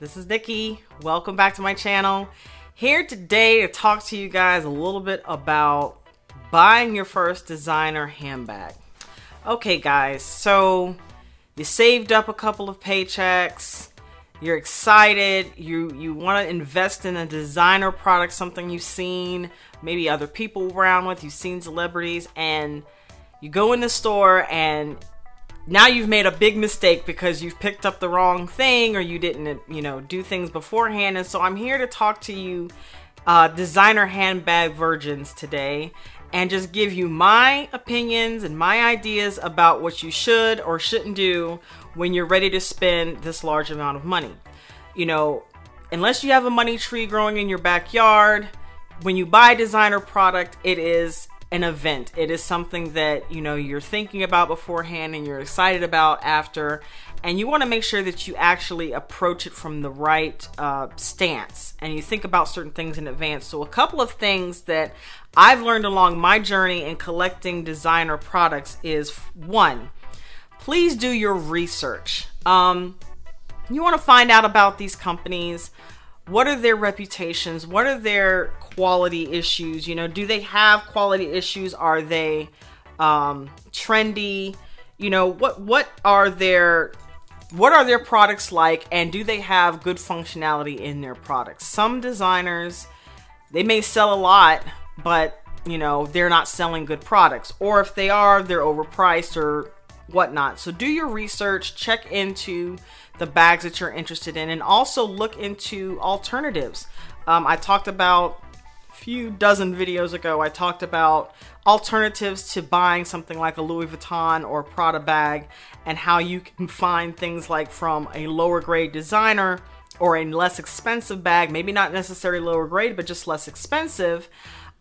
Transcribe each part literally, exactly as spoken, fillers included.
this is Nikki. Welcome back to my channel. Here today to talk to you guys a little bit about buying your first designer handbag. Okay guys, so you saved up a couple of paychecks, you're excited, you, you want to invest in a designer product, something you've seen, maybe other people around with, you've seen celebrities, and you go in the store and now you've made a big mistake because you've picked up the wrong thing or you didn't, you know, do things beforehand. And so I'm here to talk to you uh, designer handbag virgins today and just give you my opinions and my ideas about what you should or shouldn't do when you're ready to spend this large amount of money. You know, unless you have a money tree growing in your backyard, when you buy designer product, it is an event. It is something that, you know, you're thinking about beforehand and you're excited about after, and you want to make sure that you actually approach it from the right uh, stance and you think about certain things in advance. So a couple of things that I've learned along my journey in collecting designer products is, one, please do your research. Um, you want to find out about these companies. What are their reputations? What are their quality issues? You know, do they have quality issues? Are they um, trendy? You know, what what are their what are their products like? And do they have good functionality in their products? Some designers, they may sell a lot, but you know, they're not selling good products. Or if they are, they're overpriced or whatnot. So do your research, check into the bags that you're interested in, and also look into alternatives. Um, I talked about a few dozen videos ago, I talked about alternatives to buying something like a Louis Vuitton or Prada bag and how you can find things like from a lower grade designer or a less expensive bag, maybe not necessarily lower grade, but just less expensive.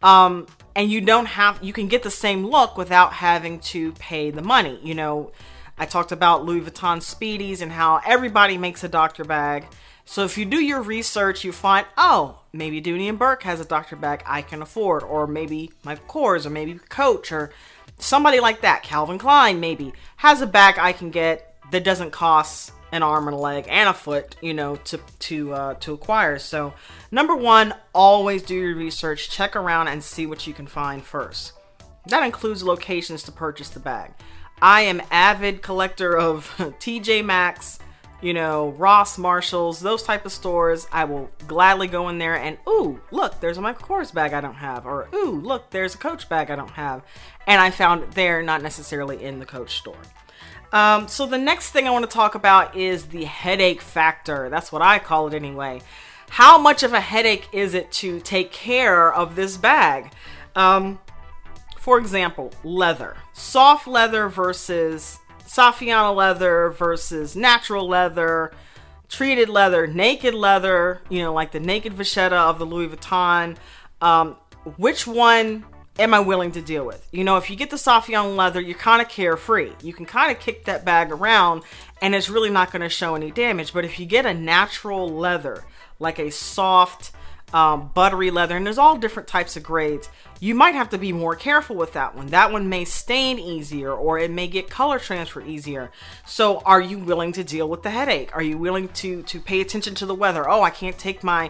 Um, and you don't have, you can get the same look without having to pay the money. You know, I talked about Louis Vuitton Speedies and how everybody makes a doctor bag. So if you do your research, you find, oh, maybe Dooney and Burke has a doctor bag I can afford, or maybe Michael Kors, or maybe Coach, or somebody like that. Calvin Klein maybe has a bag I can get that doesn't cost an arm and a leg and a foot, you know, to to uh, to acquire. So number one, always do your research, check around and see what you can find first. That includes locations to purchase the bag. I am avid collector of T J Maxx, you know, Ross Marshalls, those type of stores. I will gladly go in there and, ooh, look, there's a Michael Kors bag I don't have, or ooh, look, there's a Coach bag I don't have, and I found it there, not necessarily in the Coach store. Um, so the next thing I want to talk about is the headache factor. That's what I call it anyway. How much of a headache is it to take care of this bag? Um, for example, leather. Soft leather versus Saffiano leather versus natural leather, treated leather, naked leather, you know, like the naked Vachetta of the Louis Vuitton. Um, which one am I willing to deal with? You know, if you get the Saffiano leather, you're kind of carefree. You can kind of kick that bag around and it's really not going to show any damage. But if you get a natural leather, like a soft, um, buttery leather, and there's all different types of grades, you might have to be more careful with that one. That one may stain easier, or it may get color transfer easier. So are you willing to deal with the headache? Are you willing to, to pay attention to the weather? Oh, I can't take my,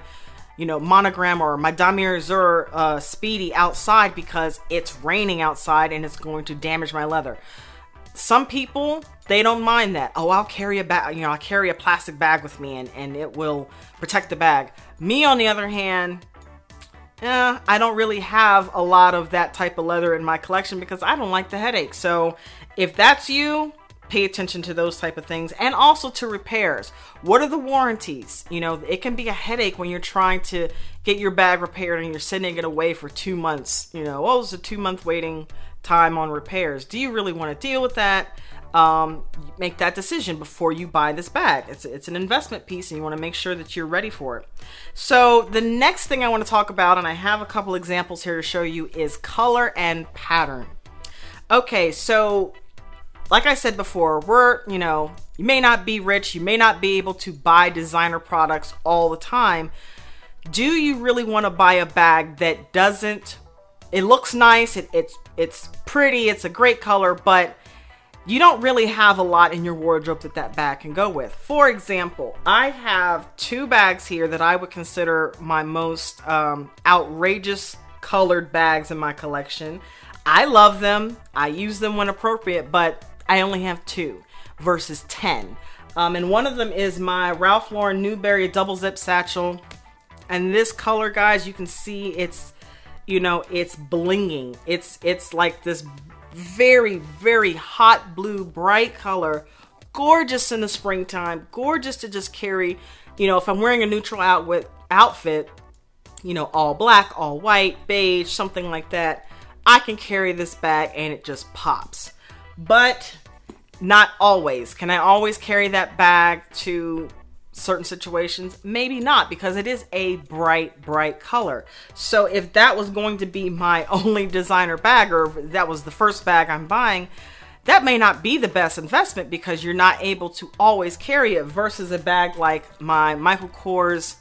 you know, monogram or my Damier uh Speedy outside because it's raining outside and it's going to damage my leather. Some people, they don't mind that. Oh, I'll carry a bag, you know, I'll carry a plastic bag with me and, and it will protect the bag. Me, on the other hand, eh, I don't really have a lot of that type of leather in my collection because I don't like the headache. So if that's you, pay attention to those type of things, and also to repairs. What are the warranties? You know, it can be a headache when you're trying to get your bag repaired and you're sending it away for two months. You know, oh, it's a two month waiting time on repairs. Do you really want to deal with that? Um, make that decision before you buy this bag. It's, it's an investment piece and you want to make sure that you're ready for it. So the next thing I want to talk about, and I have a couple examples here to show you, is color and pattern. Okay, so like I said before, we're, you know, you may not be rich, you may not be able to buy designer products all the time. Do you really want to buy a bag that doesn't, it looks nice, it, it's, it's pretty, it's a great color, but you don't really have a lot in your wardrobe that that bag can go with. For example, I have two bags here that I would consider my most um, outrageous colored bags in my collection. I love them. I use them when appropriate, but I only have two versus ten. Um, and one of them is my Ralph Lauren Newbury Double Zip Satchel. And this color, guys, you can see it's, you know, it's blinging. It's, it's like this very, very hot blue, bright color. Gorgeous in the springtime. Gorgeous to just carry, you know, if I'm wearing a neutral outfit, outfit, you know, all black, all white, beige, something like that. I can carry this bag and it just pops. But not always. Can I always carry that bag to certain situations? Maybe not, because it is a bright, bright color. So if that was going to be my only designer bag, or that was the first bag I'm buying, that may not be the best investment because you're not able to always carry it, versus a bag like my Michael Kors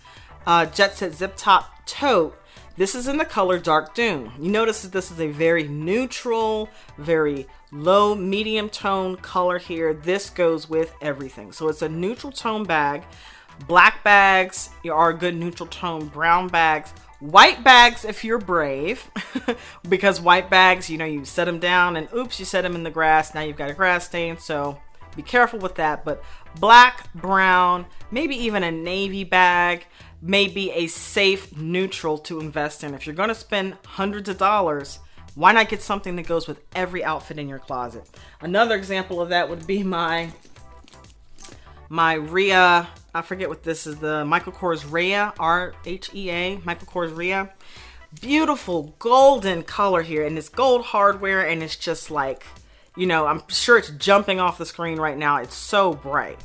uh, Jet Set Zip Top Tote. This is in the color Dark Doom. You notice that this is a very neutral, very low, medium tone color here. This goes with everything. So it's a neutral tone bag. Black bags are a good neutral tone. Brown bags, white bags if you're brave, because white bags, you know, you set them down and oops, you set them in the grass. Now you've got a grass stain, so be careful with that. But black, brown, maybe even a navy bag, may be a safe neutral to invest in. If you're going to spend hundreds of dollars, why not get something that goes with every outfit in your closet? Another example of that would be my my Rhea, I forget what this is, the Michael Kors Rhea, R H E A, Michael Kors Rhea. Beautiful golden color here, and it's gold hardware, and it's just like, you know, I'm sure it's jumping off the screen right now. It's so bright.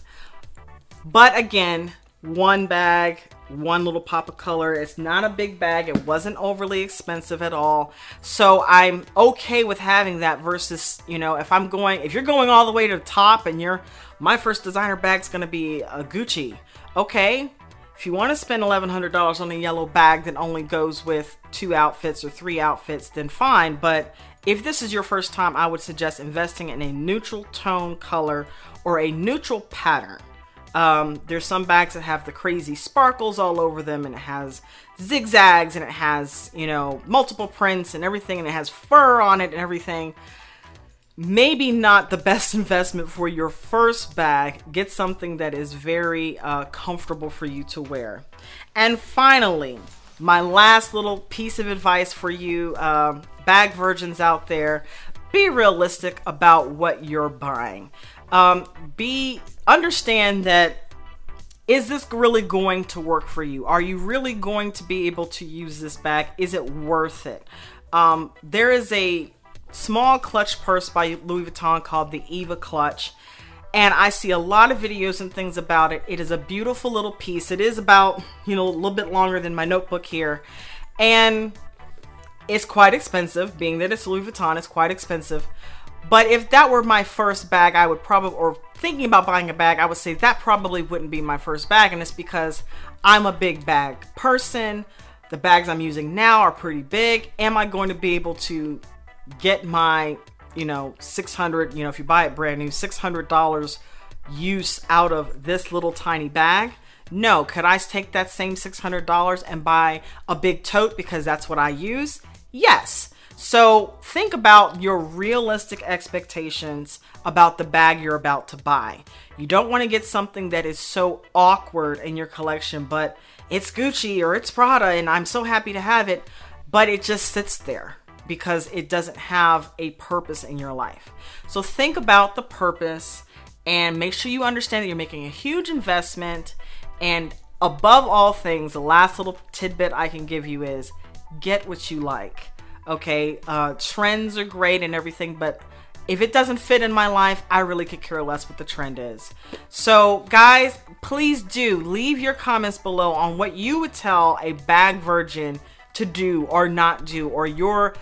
But again, one bag, one little pop of color. It's not a big bag. It wasn't overly expensive at all. So I'm okay with having that versus, you know, if I'm going, if you're going all the way to the top and you're, my first designer bag's going to be a Gucci. Okay. If you want to spend eleven hundred dollars on a yellow bag that only goes with two outfits or three outfits, then fine. But if this is your first time, I would suggest investing in a neutral tone color or a neutral pattern. Um, there's some bags that have the crazy sparkles all over them, and it has zigzags, and it has, you know, multiple prints and everything, and it has fur on it and everything. Maybe not the best investment for your first bag. Get something that is very uh, comfortable for you to wear. And finally, my last little piece of advice for you uh, bag virgins out there, be realistic about what you're buying. Um, be understand that, is this really going to work for you? Are you really going to be able to use this bag? Is it worth it? Um, there is a small clutch purse by Louis Vuitton called the Eva Clutch, and I see a lot of videos and things about it. It is a beautiful little piece. It is about, you know, a little bit longer than my notebook here, and it's quite expensive. Being that it's Louis Vuitton, it's quite expensive. But if that were my first bag, I would probably, or thinking about buying a bag, I would say that probably wouldn't be my first bag. And it's because I'm a big bag person. The bags I'm using now are pretty big. Am I going to be able to get my, you know, six hundred, you know, if you buy it brand new, six hundred dollars use out of this little tiny bag? No. Could I take that same six hundred dollars and buy a big tote because that's what I use? Yes. So think about your realistic expectations about the bag you're about to buy. You don't want to get something that is so awkward in your collection, but it's Gucci or it's Prada and I'm so happy to have it, but it just sits there because it doesn't have a purpose in your life. So think about the purpose and make sure you understand that you're making a huge investment. And above all things, the last little tidbit I can give you is get what you like. Okay, uh, trends are great and everything, but if it doesn't fit in my life, I really could care less what the trend is. So guys, please do leave your comments below on what you would tell a bag virgin to do or not do, or your,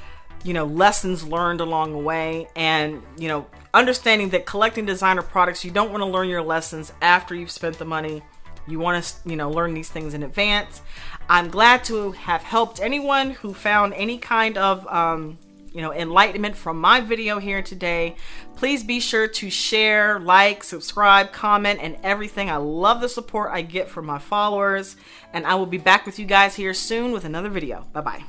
you know, lessons learned along the way. And, you know, understanding that collecting designer products, you don't want to learn your lessons after you've spent the money. You want to, you know, learn these things in advance. I'm glad to have helped anyone who found any kind of um, you know, enlightenment from my video here today. Please be sure to share, like, subscribe, comment, and everything. I love the support I get from my followers, and I will be back with you guys here soon with another video. Bye-bye.